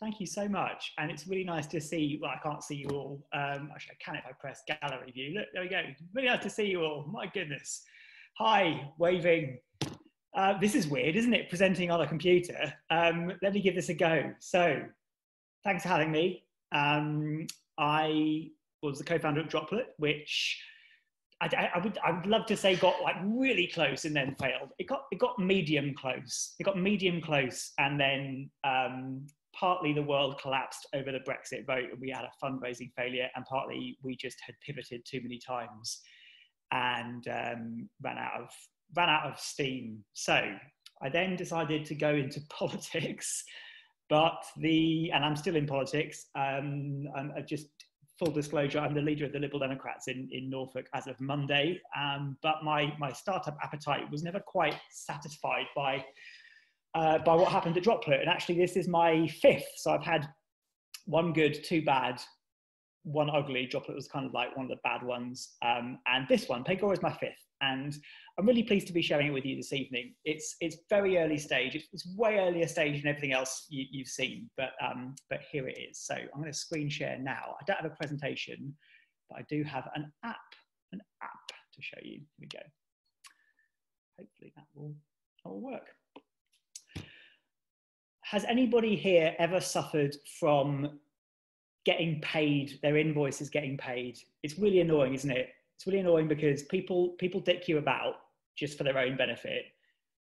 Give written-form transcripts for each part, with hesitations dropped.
thank you so much. And it's really nice to see, well, I can't see you all. Actually, I can if I press gallery view. Look, there we go. Really nice to see you all. My goodness. Hi, waving. This is weird, isn't it? Presenting on a computer. Let me give this a go. So thanks for having me. I was the co-founder of Droplet, which I would love to say got like really close and then failed. It got medium close. It got medium close, and then partly the world collapsed over the Brexit vote and we had a fundraising failure, and partly we just had pivoted too many times and ran out of steam. So I then decided to go into politics, and I'm still in politics. I just, full disclosure, I'm the leader of the Liberal Democrats in Norfolk as of Monday, but my startup appetite was never quite satisfied by what happened at Droplet. And actually, this is my fifth. So I've had one good, two bad, one ugly. Droplet was kind of like one of the bad ones. And this one, Paygora, is my fifth. And I'm really pleased to be sharing it with you this evening. It's very early stage. It's way earlier stage than everything else you've seen, but here it is. So I'm going to screen share now. I don't have a presentation, but I do have an app to show you. Here we go. Hopefully that will work. Has anybody here ever suffered from getting paid, their invoices getting paid? It's really annoying, isn't it? It's really annoying because people dick you about just for their own benefit,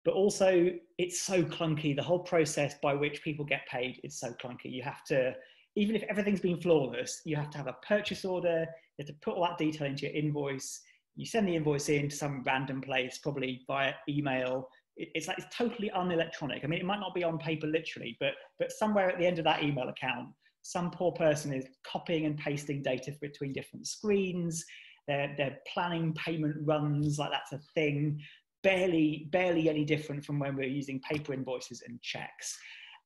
but also it's so clunky. The whole process by which people get paid is so clunky. You have to, even if everything's been flawless, you have to have a purchase order. You have to put all that detail into your invoice. You send the invoice in to some random place, probably via email. It's like, it's totally unelectronic. I mean, it might not be on paper literally, but somewhere at the end of that email account, some poor person is copying and pasting data between different screens. They're planning payment runs, like that's a thing, barely any different from when we're using paper invoices and checks.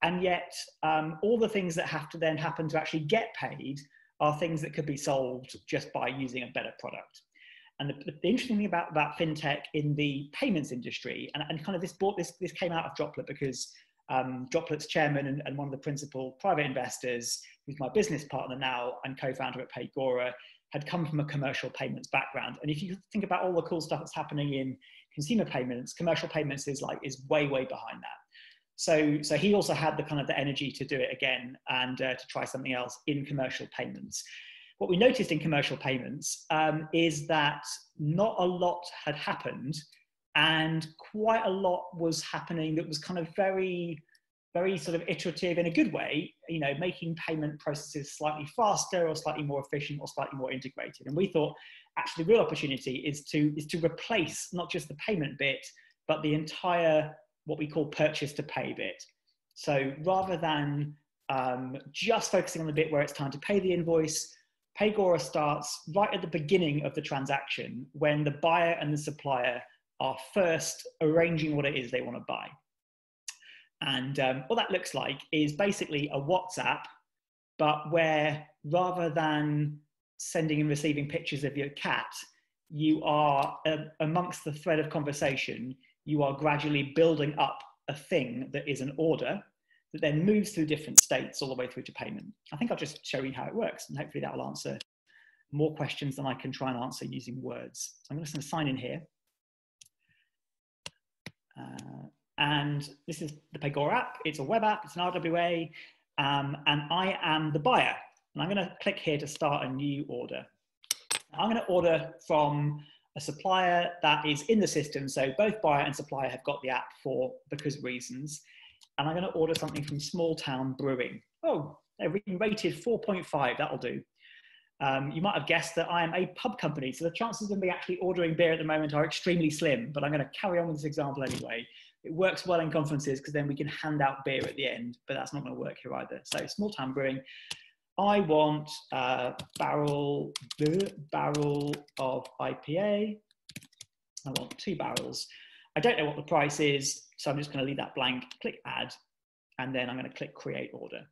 And yet all the things that have to then happen to actually get paid are things that could be solved just by using a better product. And the interesting thing about FinTech in the payments industry, and kind of this came out of Droplet because Droplet's chairman and one of the principal private investors, who's my business partner now and co-founder at Paygora, had come from a commercial payments background. And if you think about all the cool stuff that's happening in consumer payments, commercial payments is way behind that. So he also had the kind of the energy to do it again and to try something else in commercial payments. What we noticed in commercial payments is that not a lot had happened, and quite a lot was happening that was kind of very sort of iterative in a good way, you know, making payment processes slightly faster or slightly more efficient or slightly more integrated. And we thought actually the real opportunity is to replace not just the payment bit, but the entire, what we call purchase to pay bit. So rather than just focusing on the bit where it's time to pay the invoice, Paygora starts right at the beginning of the transaction when the buyer and the supplier are first arranging what it is they want to buy. And what that looks like is basically a WhatsApp, but where rather than sending and receiving pictures of your cat, you are, amongst the thread of conversation, you are gradually building up a thing that is an order that then moves through different states all the way through to payment. I think I'll just show you how it works, and hopefully that will answer more questions than I can try and answer using words. I'm going to sign in here. And this is the Paygora app. It's a web app, it's an RWA, and I am the buyer. And I'm gonna click here to start a new order. I'm gonna order from a supplier that is in the system, so both buyer and supplier have got the app because reasons. And I'm gonna order something from Small Town Brewing. Oh, they're rated 4.5, that'll do. You might have guessed that I am a pub company, so the chances of me actually ordering beer at the moment are extremely slim, but I'm gonna carry on with this example anyway. It works well in conferences because then we can hand out beer at the end, but that's not going to work here either. So Small Town Brewing, I want a barrel of IPA. I want 2 barrels. I don't know what the price is, so I'm just going to leave that blank. Click add, and then I'm going to click create order.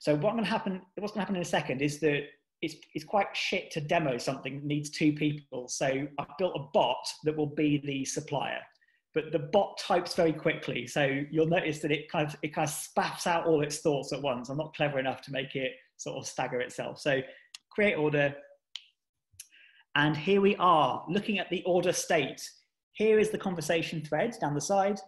So what's going to happen in a second is that it's quite shit to demo something that needs 2 people. So I've built a bot that will be the supplier. but the bot types very quickly. So you'll notice that it kind of spaffs out all its thoughts at once. I'm not clever enough to make it sort of stagger itself. So create order. And here we are looking at the order state. Here is the conversation thread down the side.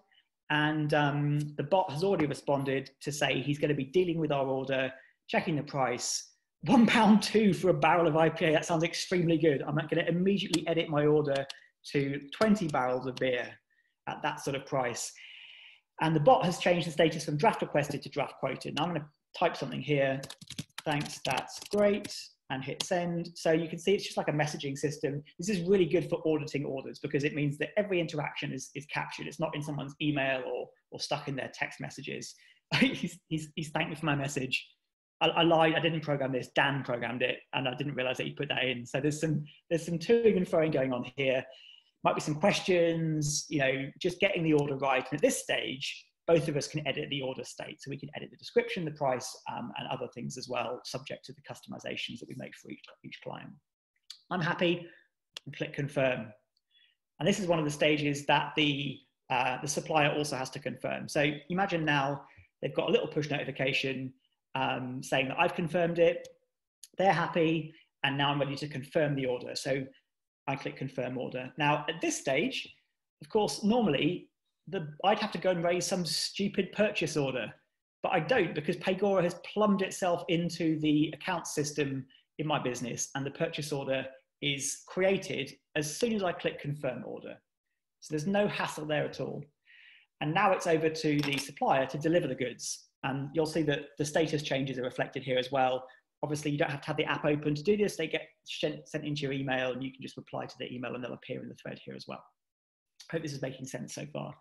And the bot has already responded to say he's going to be dealing with our order, checking the price, £1.02 for a barrel of IPA. That sounds extremely good. I'm going to immediately edit my order to 20 barrels of beer at that sort of price. And the bot has changed the status from draft requested to draft quoted. Now I'm going to type something here. Thanks, that's great. And hit send. So you can see it's just like a messaging system. This is really good for auditing orders because it means that every interaction is captured. It's not in someone's email or stuck in their text messages. he's thanked me for my message. I lied, I didn't program this, Dan programmed it, and I didn't realize that he put that in. So there's some toing and froing going on here. Might be some questions, you know, just getting the order right. And at this stage, both of us can edit the order state. So we can edit the description, the price, and other things as well, subject to the customizations that we make for each client. I'm happy, and click confirm. And this is one of the stages that the supplier also has to confirm. So imagine now they've got a little push notification saying that I've confirmed it, they're happy, and now I'm ready to confirm the order. So I click confirm order. Now at this stage, of course, normally I'd have to go and raise some stupid purchase order, but I don't because Paygora has plumbed itself into the account system in my business, and the purchase order is created as soon as I click confirm order. So there's no hassle there at all. And now it's over to the supplier to deliver the goods. And you'll see that the status changes are reflected here as well. Obviously, you don't have to have the app open to do this. They get sent into your email, and you can just reply to the email, and they'll appear in the thread here as well. I hope this is making sense so far.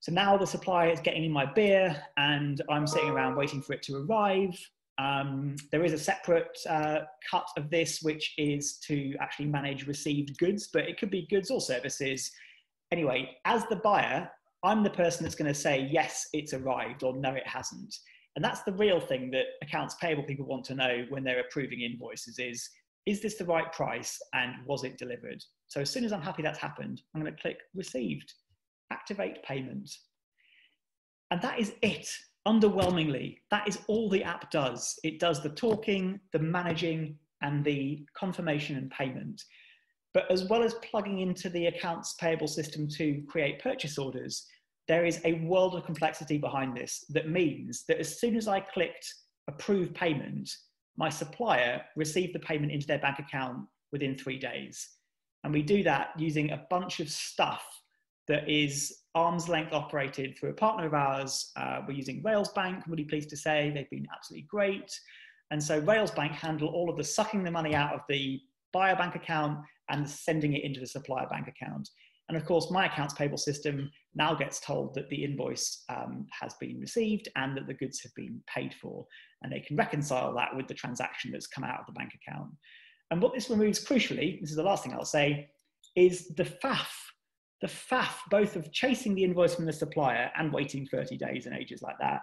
So now the supplier is getting in my beer, and I'm sitting around waiting for it to arrive. There is a separate cut of this, which is to actually manage received goods, but it could be goods or services. Anyway, as the buyer, I'm the person that's going to say, yes, it's arrived, or no, it hasn't. And that's the real thing that accounts payable people want to know when they're approving invoices is this the right price, and was it delivered? So as soon as I'm happy that's happened, I'm going to click received, activate payment. And that is it, underwhelmingly. That is all the app does. It does the talking, the managing, and the confirmation and payment. But as well as plugging into the accounts payable system to create purchase orders, there is a world of complexity behind this that means that as soon as I clicked approve payment, my supplier received the payment into their bank account within 3 days. And we do that using a bunch of stuff that is arm's length operated through a partner of ours. We're using Rails Bank, I'm really pleased to say. They've been absolutely great. And so Rails Bank handle all of the sucking the money out of the buyer bank account and sending it into the supplier bank account. And of course, my accounts payable system now gets told that the invoice has been received and that the goods have been paid for. And they can reconcile that with the transaction that's come out of the bank account. And what this removes crucially, this is the last thing I'll say, is the faff. The faff both of chasing the invoice from the supplier and waiting 30 days and ages like that,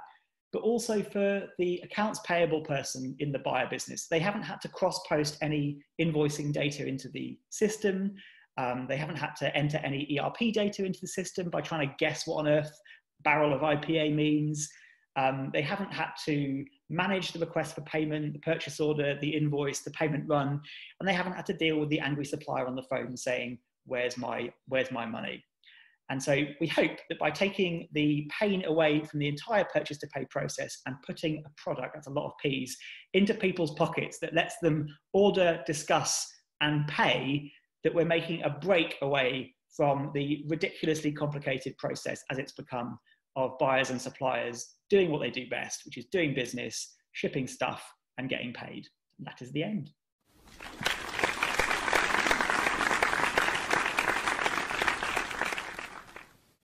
but also for the accounts payable person in the buyer business. They haven't had to cross-post any invoicing data into the system. They haven't had to enter any ERP data into the system by trying to guess what on earth barrel of IPA means. They haven't had to manage the request for payment, the purchase order, the invoice, the payment run, and they haven't had to deal with the angry supplier on the phone saying, where's my money? And so we hope that by taking the pain away from the entire purchase to pay process and putting a product, that's a lot of P's, into people's pockets that lets them order, discuss, and pay, that we're making a break away from the ridiculously complicated process as it's become of buyers and suppliers doing what they do best, which is doing business, shipping stuff, and getting paid. And that is the end.